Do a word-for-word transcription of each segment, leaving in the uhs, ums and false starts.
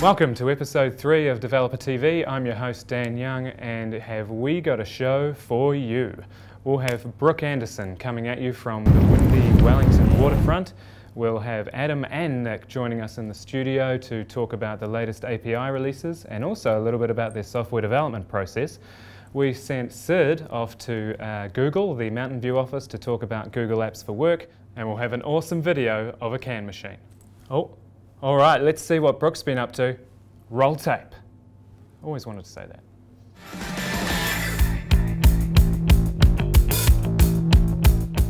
Welcome to episode three of Developer T V. I'm your host Dan Young, and have we got a show for you. We'll have Brooke Anderson coming at you from the windy Wellington waterfront. We'll have Adam and Nick joining us in the studio to talk about the latest A P I releases and also a little bit about their software development process. We sent Sid off to uh, Google, the Mountain View office, to talk about Google Apps for Work, and we'll have an awesome video of a can machine. Oh. All right, let's see what Brooke's been up to. Roll tape. Always wanted to say that.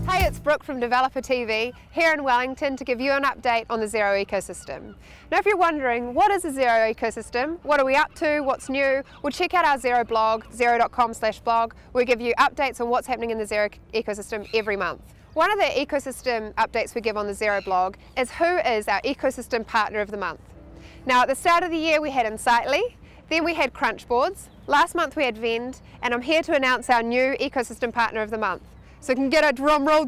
Hey, it's Brooke from Developer T V here in Wellington to give you an update on the Xero ecosystem. Now, if you're wondering, what is the Xero ecosystem? What are we up to? What's new? Well, check out our Xero blog, xero dot com slash blog. We give you updates on what's happening in the Xero ecosystem every month. One of the ecosystem updates we give on the Xero blog is who is our ecosystem partner of the month. Now, at the start of the year we had Insightly, then we had Crunchboards, last month we had Vend, and I'm here to announce our new ecosystem partner of the month. So you can get a drum roll.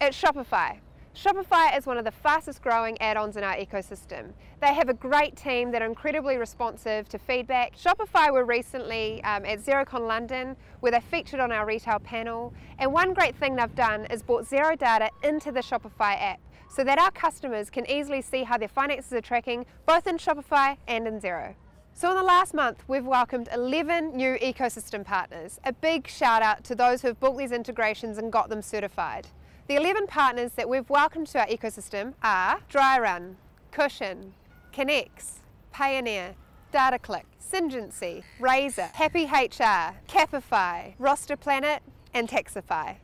It's Shopify. Shopify is one of the fastest growing add-ons in our ecosystem. They have a great team that are incredibly responsive to feedback. Shopify were recently um, at XeroCon London, where they featured on our retail panel. And one great thing they've done is brought Xero data into the Shopify app so that our customers can easily see how their finances are tracking, both in Shopify and in Xero. So in the last month, we've welcomed eleven new ecosystem partners. A big shout out to those who have built these integrations and got them certified. The eleven partners that we've welcomed to our ecosystem are DryRun, Cushion, Connex, Pioneer, Dataclick, Singency, Razor, Happy H R, Capify, Roster Planet and Taxify.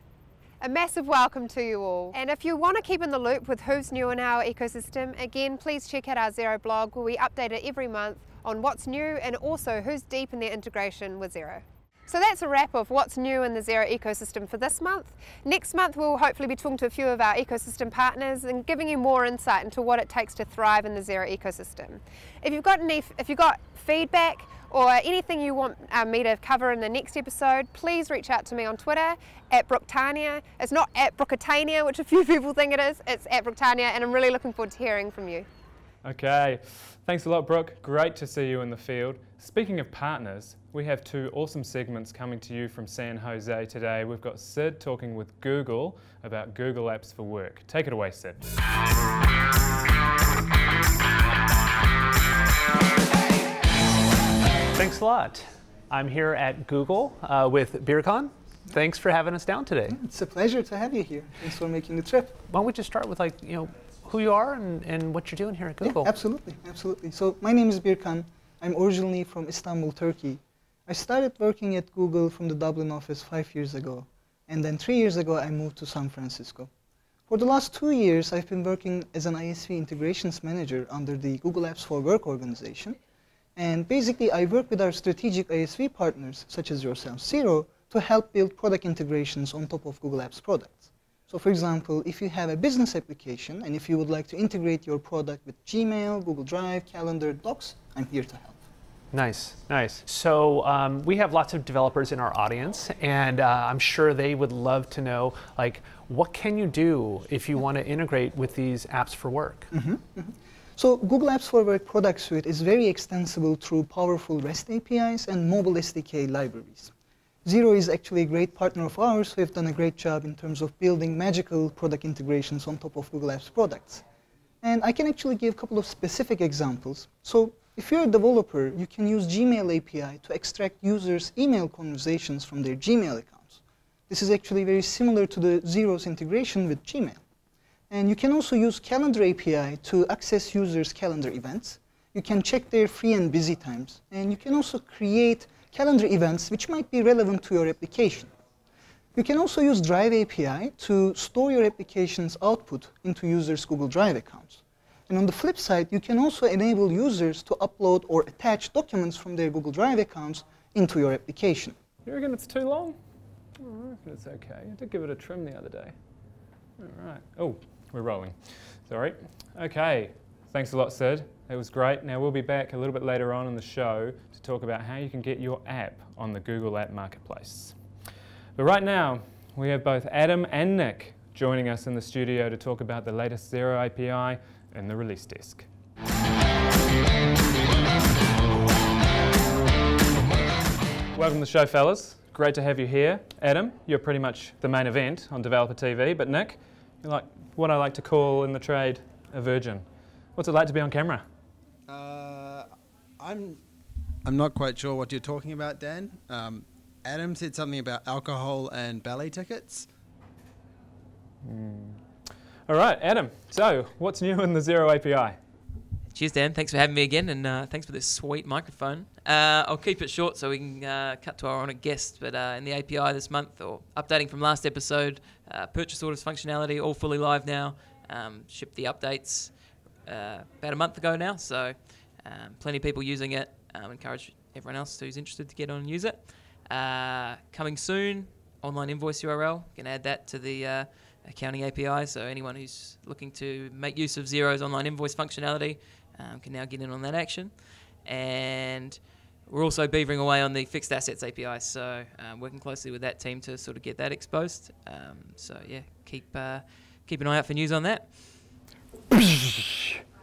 A massive welcome to you all. And if you want to keep in the loop with who's new in our ecosystem, again, please check out our Xero blog where we update it every month on what's new and also who's deep in their integration with Xero. So that's a wrap of what's new in the Xero ecosystem for this month. Next month we'll hopefully be talking to a few of our ecosystem partners and giving you more insight into what it takes to thrive in the Xero ecosystem. If you've got any, if you've got feedback or anything you want me to cover in the next episode, please reach out to me on Twitter at Brooktania. It's not at Brookatania, which a few people think it is, it's at Brooktania, and I'm really looking forward to hearing from you. Okay, thanks a lot Brooke, great to see you in the field. Speaking of partners, we have two awesome segments coming to you from San Jose today. We've got Sid talking with Google about Google Apps for Work. Take it away, Sid. Thanks a lot. I'm here at Google uh, with Birkan. Thanks for having us down today. It's a pleasure to have you here. Thanks for making the trip. Why don't we just start with, like, you know, who you are and, and what you're doing here at Google. Yeah, absolutely, absolutely. So my name is Birkan. I'm originally from Istanbul, Turkey. I started working at Google from the Dublin office five years ago. And then three years ago, I moved to San Francisco. For the last two years, I've been working as an I S V integrations manager under the Google Apps for Work organization. And basically, I work with our strategic I S V partners, such as yourself, Xero, to help build product integrations on top of Google Apps products. So for example, if you have a business application and if you would like to integrate your product with Gmail, Google Drive, Calendar, Docs, I'm here to help. Nice, nice. So um, we have lots of developers in our audience, and uh, I'm sure they would love to know, like, what can you do if you want to integrate with these apps for work? Mm-hmm, mm-hmm. So Google Apps for Work product suite is very extensible through powerful REST A P Is and mobile S D K libraries. Xero is actually a great partner of ours who have done a great job in terms of building magical product integrations on top of Google Apps products. And I can actually give a couple of specific examples. So if you're a developer, you can use Gmail A P I to extract users' email conversations from their Gmail accounts. This is actually very similar to the Xero's integration with Gmail. And you can also use Calendar A P I to access users' calendar events. You can check their free and busy times. And you can also create calendar events which might be relevant to your application. You can also use Drive A P I to store your application's output into users' Google Drive accounts. And on the flip side, you can also enable users to upload or attach documents from their Google Drive accounts into your application. You reckon it's too long? I reckon it's okay. I did give it a trim the other day. All right. Oh, We're rolling. It's all right. Okay. Thanks a lot, Sid. It was great. Now we'll be back a little bit later on in the show to talk about how you can get your app on the Google App Marketplace. But right now, we have both Adam and Nick joining us in the studio to talk about the latest Xero A P I and the release desk. Welcome to the show, fellas. Great to have you here. Adam, you're pretty much the main event on Developer T V, but Nick, you're like what I like to call in the trade a virgin. What's it like to be on camera? Uh, I'm, I'm not quite sure what you're talking about, Dan. Um, Adam said something about alcohol and ballet tickets. Mm. All right, Adam. So, what's new in the Xero A P I? Cheers, Dan. Thanks for having me again, and uh, thanks for this sweet microphone. Uh, I'll keep it short so we can uh, cut to our honoured guest, but uh, in the A P I this month, or updating from last episode, uh, purchase orders functionality, all fully live now, um, shipped the updates uh, about a month ago now, so um, plenty of people using it. Um, encourage everyone else who's interested to get on and use it. Uh, coming soon, online invoice U R L, can add that to the uh, accounting A P I, so anyone who's looking to make use of Xero's online invoice functionality Um, can now get in on that action. And we're also beavering away on the fixed assets A P I, so um, working closely with that team to sort of get that exposed. Um, so yeah, keep uh, keep an eye out for news on that.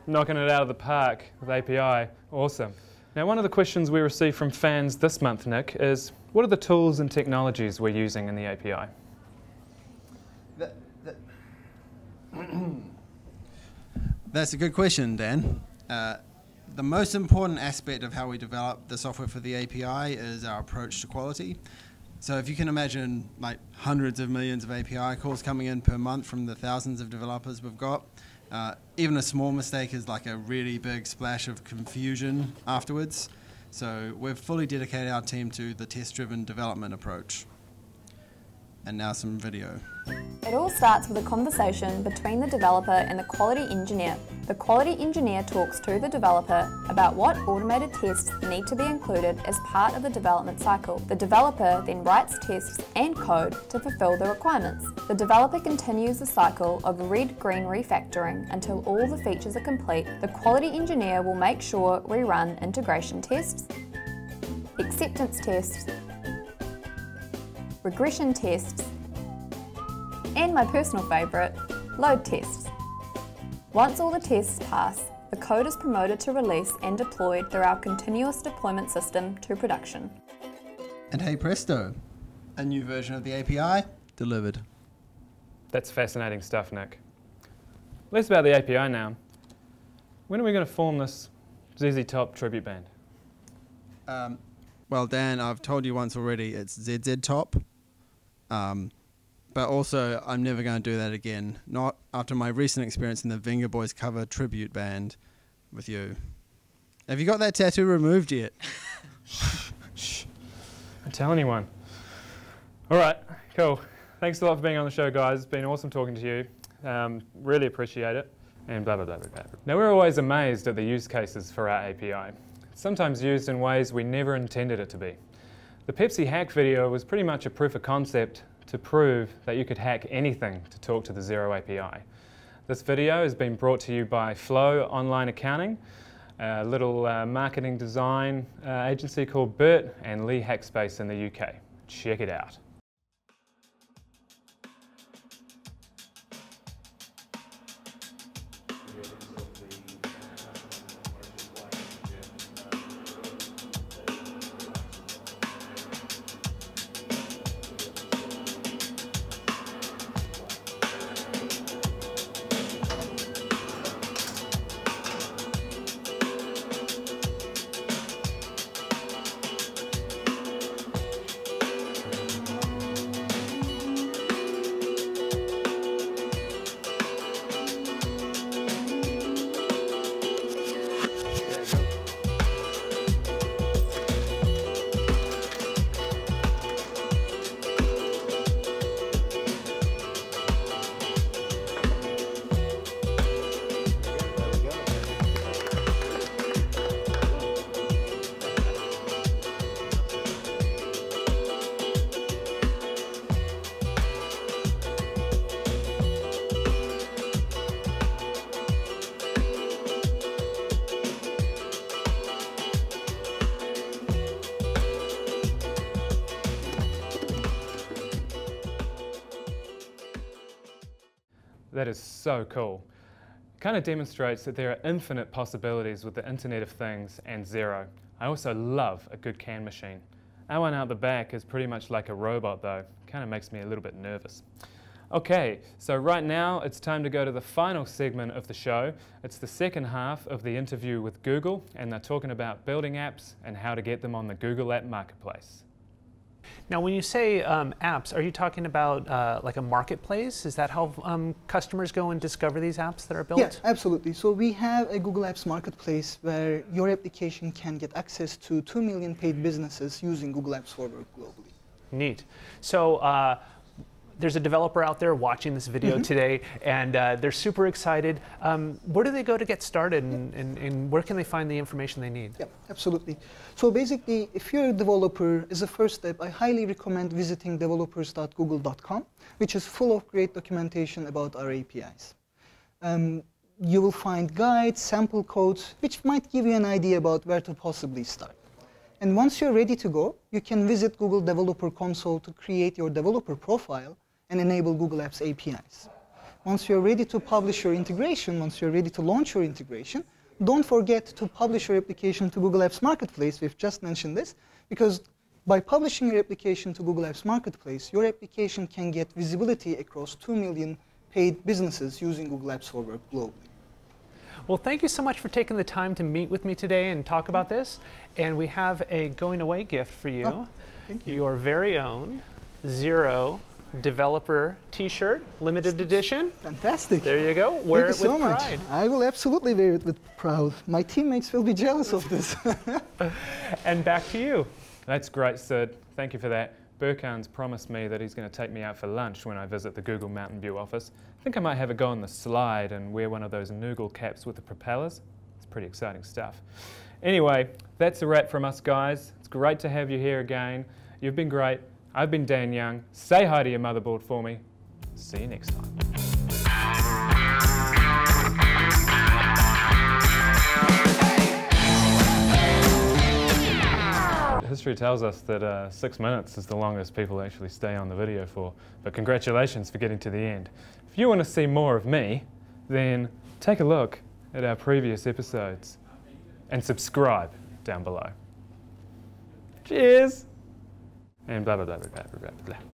Knocking it out of the park with A P I, awesome. Now one of the questions we received from fans this month, Nick, is what are the tools and technologies we're using in the A P I? That, that That's a good question, Dan. Uh, the most important aspect of how we develop the software for the A P I is our approach to quality. So if you can imagine like hundreds of millions of A P I calls coming in per month from the thousands of developers we've got, uh, even a small mistake is like a really big splash of confusion afterwards. So we've fully dedicated our team to the test-driven development approach. And now some video. It all starts with a conversation between the developer and the quality engineer. The quality engineer talks to the developer about what automated tests need to be included as part of the development cycle. The developer then writes tests and code to fulfill the requirements. The developer continues the cycle of red-green refactoring until all the features are complete. The quality engineer will make sure we run integration tests, acceptance tests, regression tests, and my personal favourite, load tests. Once all the tests pass, the code is promoted to release and deployed through our continuous deployment system to production. And hey presto, a new version of the A P I delivered. That's fascinating stuff, Nick. Less about the A P I now. When are we going to form this Z Z Top tribute band? Um, well, Dan, I've told you once already, it's Z Z Top. Um, but also I'm never going to do that again, not after my recent experience in the Venga Boys cover tribute band with you. Have you got that tattoo removed yet? Shh, shh, don't tell anyone. All right, cool. Thanks a lot for being on the show, guys. It's been awesome talking to you. Um, really appreciate it, and blah, blah, blah, blah, blah. Now, we're always amazed at the use cases for our A P I. It's sometimes used in ways we never intended it to be. The Pepsi hack video was pretty much a proof of concept to prove that you could hack anything to talk to the Xero A P I. This video has been brought to you by Flow Online Accounting, a little uh, marketing design uh, agency called Bert and Lee Hackspace in the U K. Check it out. That is so cool. It kind of demonstrates that there are infinite possibilities with the Internet of Things and Xero. I also love a good can machine. Our one out the back is pretty much like a robot though. Kind of makes me a little bit nervous. Okay, so right now it's time to go to the final segment of the show. It's the second half of the interview with Google, and they're talking about building apps and how to get them on the Google App Marketplace. Now when you say um, apps, are you talking about uh, like a marketplace? Is that how um, customers go and discover these apps that are built? Yeah, absolutely. So we have a Google Apps Marketplace where your application can get access to two million paid businesses using Google Apps for Work globally. Neat. So. Uh, There's a developer out there watching this video mm-hmm. today, and uh, they're super excited. Um, where do they go to get started, and, yeah. and, and where can they find the information they need? Yeah, absolutely. So basically, if you're a developer, as a first step, I highly recommend visiting developers dot google dot com, which is full of great documentation about our A P Is. Um, you will find guides, sample codes, which might give you an idea about where to possibly start. And once you're ready to go, you can visit Google Developer Console to create your developer profile and enable Google Apps A P Is. Once you're ready to publish your integration, once you're ready to launch your integration, don't forget to publish your application to Google Apps Marketplace. We've just mentioned this, because by publishing your application to Google Apps Marketplace, your application can get visibility across two million paid businesses using Google Apps for Work globally. Well, thank you so much for taking the time to meet with me today and talk about this. And we have a going away gift for you. Oh, thank you. Your very own Xero developer t-shirt, limited edition. Fantastic. There you go. Wear it with pride. I will absolutely wear it with pride. My teammates will be jealous of this. And back to you. That's great, Sid. Thank you for that. Birkan's promised me that he's going to take me out for lunch when I visit the Google Mountain View office. I think I might have a go on the slide and wear one of those Noogle caps with the propellers. It's pretty exciting stuff. Anyway, that's a wrap from us, guys. It's great to have you here again. You've been great. I've been Dan Young. Say hi to your motherboard for me. See you next time. History tells us that uh, six minutes is the longest people actually stay on the video for, but congratulations for getting to the end. If you want to see more of me, then take a look at our previous episodes and subscribe down below. Cheers! And blah, blah, blah, blah, blah, blah, blah.